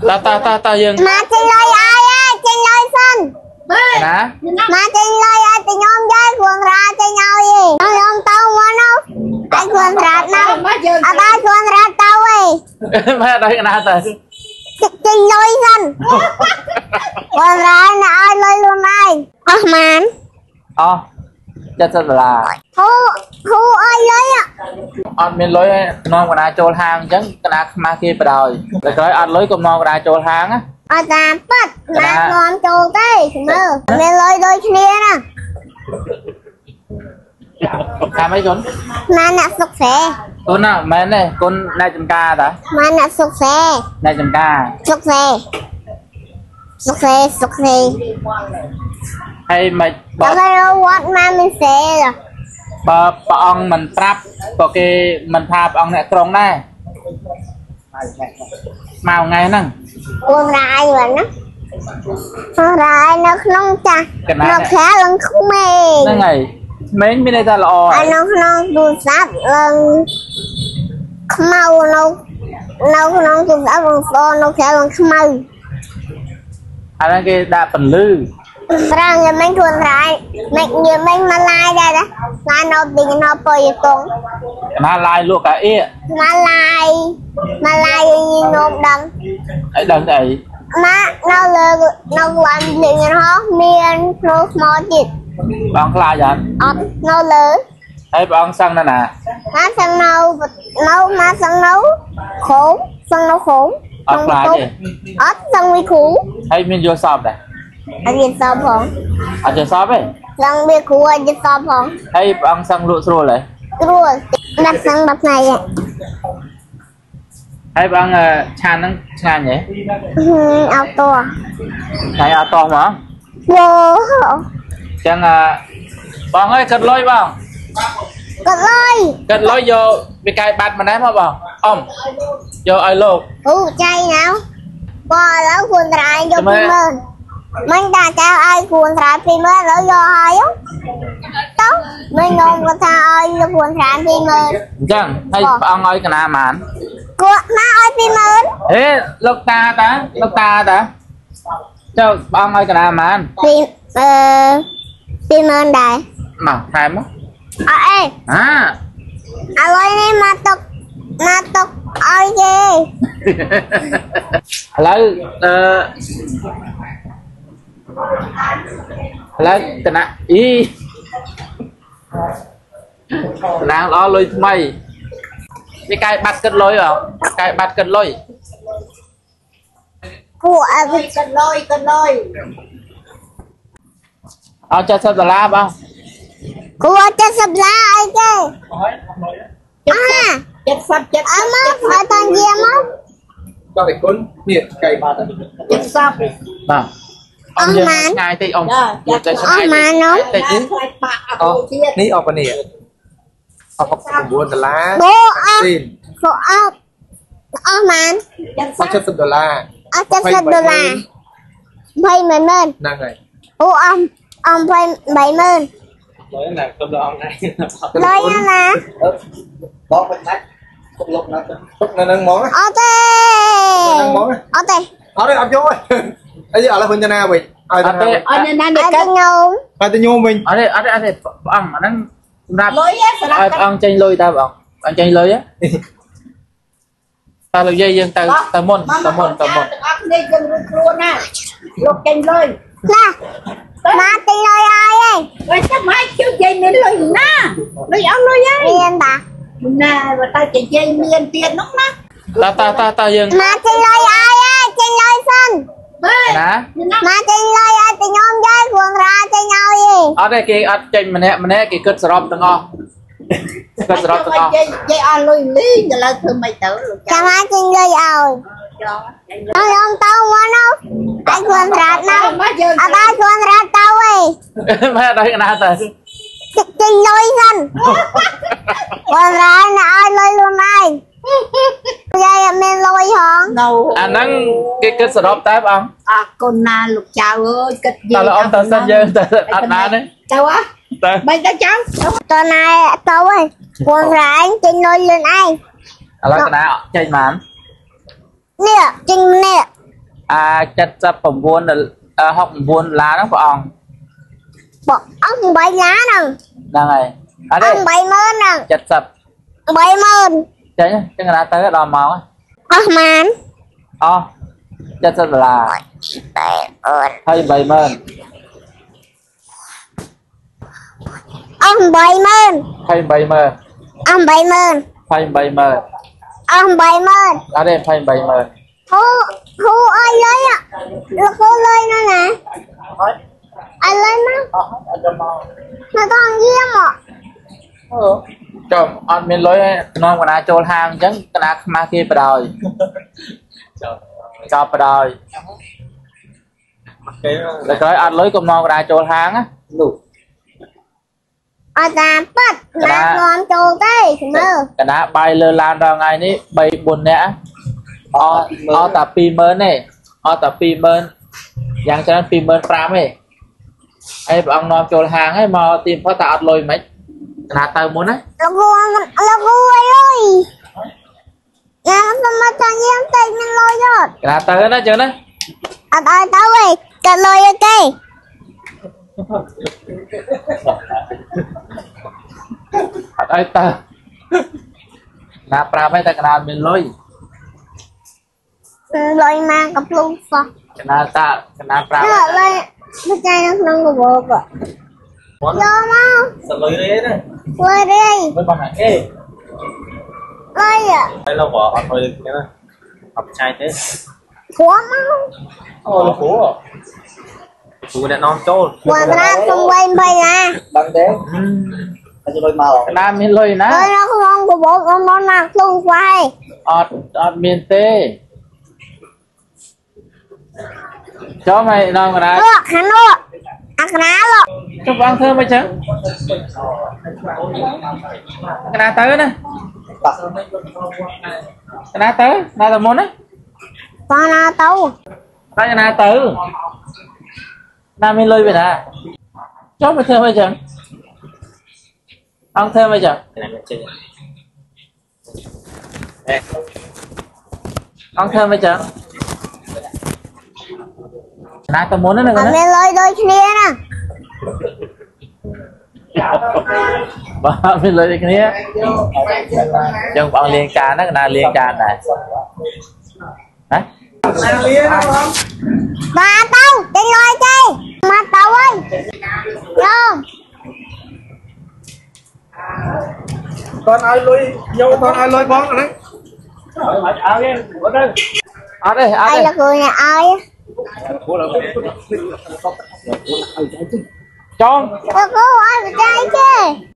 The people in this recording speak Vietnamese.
là ta dừng mà xin lỗi ai á, xin lỗi xin hả mà xin lỗi ai thì ông chơi quần ra thì nhau gì ông tao muốn không ai quần ra nào à ta quần ra tao ấy mà đây là nào ta xin lỗi xin quần ra là ai lỗi luôn ai à man à chắc chắn là hú ai lỗi á ăn miếng lối non của ta trôi hàng chứ cái nào mà kia phải đòi để tới ăn lối cùng non của ta trôi hàng á ăn làm bớt mà còn trôi tới mưa miếng lối đôi kia nè làm mấy con mà nè sục sẻ con nào mẹ này con này chấm ca đó mà nè sục sẻ này chấm ca sục sẻ hay mày bỏ đâu quát mà mình sẻ rồi bà ông mình trap có cái mình thả ông này tròn đây màu ngày nè con rai vậy đó con rai nó không cha nó khá lắm không mềm nó ngày mến bên đây ta lò anh nó đun sáp lần màu nó đun sáp bằng son nó khá lắm không màu anh đang cái đạp phần lư ra người mình thuần lại mình người mình mà lai đây đấy mà nó bị nó bơi tung mà lai luôn cả ý mà lai gì nó đằng ấy đằng này mà nó lơ nó quan liền nó miên nó mò chít bằng lai vậy nó lơ ấy bằng xăng nè nè má xăng nấu má xăng nấu khốn ớt lai gì ớt xăng vi khú ấy miên vô sọp này anh biết sao không? Anh biết sao vậy? Rằng biết cú anh biết sao không? Hay bằng sang lụa rồi đấy. Rồi, đặt sang đặt này ạ. Hay bằng chan nhỉ? Auto. Hay auto mà? Vô. Chẳng bằng ơi cật lôi bằng. Cật lôi vô bị cài bạt mà ném mà bằng. Ông. Vô ai lục. Ừ, chay nào. Bò lão quần lại vô mình. Mình đã cho ai cuốn ra phim mới nó do ai á tốt mình không có tha ai nó cuốn ra phim mới chẳng hay ông ơi cái nào mà cuốn má ơi phim mới ê lúc ta cho ông ơi cái nào mà phim phim mới đại mà thay mất ê à ơi này mà tục ơi gì lấy lấy cái nạ y nàng lo lôi mày cái cài bắt cất lôi không cài bắt cất lôi của cất lôi ao cho sập lá bao của cho sập lá ai kêu à chết sập à má phải toàn gì má cho cái cuốn miệt cài bắt chết sập à ông mang ngay thì ông mang nó ní ông còn nè ông có $4 ông mang ông cho $70 ông cho $70 7 mền năng này ông 7 mền nói là cầm ông này nói là bó bên tách lục nó nâng món ok ở đây ông vô ấy giờ là phần nào vậy? Anh được cái nhôm. Anh nhôm mình. Ở đây ăn ăn rạp. Ăn chanh lôi ta bảo. Ăn chanh lôi á. Ta lôi dây dân ta môn. Lột chanh lôi. Nè. Má chanh lôi ai vậy? Chắc má chưa dây miếng lôi nè. Lôi ông lôi dây. Miên ta. Nè, và ta chỉ dây miên tiền lúc nè. Ta dân. Má chanh lôi ai vậy? Chanh lôi xanh. Hả? Mà chanh lôi ai thì nhóm chơi quần ra chơi nhau gì? Ở đây kia chanh mình nè kia cất sọp từng o. Cất sọp từng o. Chơi ăn lôi lý giờ là thường mày tử luôn. Chà má chanh lôi rồi. Nó không tao quá đâu. Ai quần ra đâu. À ta quần ra tao ấy. Má đây là ta. Chanh lôi xanh. Quần ra là ai lôi luôn ai. Vậy mình lôi hông? Đâu. À nắng cái kết sọp táp ông. À con na lục chào ơi, kết gì. Tao là ông ta xanh dơ ta ăn na đấy. Tao á. Mày tao cháu. Tao này tao ơi. Con rảnh trên lôi lên ai. À lôi cái nào? Chơi mãn. Nè, trên nè. chất phẩm vốn học vốn lá đó bọn ông bảy lá nè đang này ông bảy mơn nè chất sập bảy mơn thế chứ người ta tới đòn máu màn chất sập là hơi bảy mơn ông bảy mơn hơi bảy mơn ông bảy mơn hơi bảy mơn ông bảy mơn ở đây hơi bảy mơn thu ai lấy ạ được thu lấy nó nè ai lấy má nó con diêm ạ chồng ăn miếng lối non của nó trôi hang chứ nó mà kia vào đời cho vào đời để coi ăn lối cùng non của nó trôi hang á ở đám bật là non trôi đây cái đá bay lơ lan vào ngày ní bay buồn nè ở tập phim mới này ở tập phim mới dạng cho nên phim mới pram này ai ông non trôi hàng ấy mà tìm có tạo lôi mấy là tao muốn đấy ơi nhà không mà tao nhém tay mình lôi rồi là tao đó chưa đấy à tao tao ấy cả lôi ok à đây tao là pram ấy tao làm mình lôi lôi mang cặp luôn sao? Cái nào ta, cái nào ta? Lôi, cái chai nó không có bột à? Vô mau. Sao lôi đấy nè? Lôi đi. Lôi bằng hàng ê. Lôi à? Đây là vỏ hạt lôi cái này, hạt chai thế. Khó mau. Ôi nó khó à? Chú đã non trâu. Quả na không quên bay à? Bằng thế. Anh lôi màu. Cái nào mình lôi nè? Lôi nó không có bột, nó nặng luôn quay. Ọt, ọt miền tây. Cho mày non ra. Được, hắn được. Ăn ná rồi. Chụp ăn thơm mày chứ. Cái ná tới nè. Cái ná tới, ná là môn á. Con ná tấu. Cái ná tới. Ná mình lôi về nè. Cho mày thơm mày chứ. Ăn thơm mày chứ. Ăn thơm mày chứ. Nãy tao muốn nữa nè. Mày lôi đôi kia nè. Bà mình lôi đôi kia. Chồng bọn liền cà nó là liền cà này. Hả? Bà tao, đi lôi đi. Mà tao ơi. Vô. Con ai lôi, vô con ai lôi con rồi đấy. Ở đây, ở đây. Ai là người này ai? Chọn. Cô ai mà trai chứ.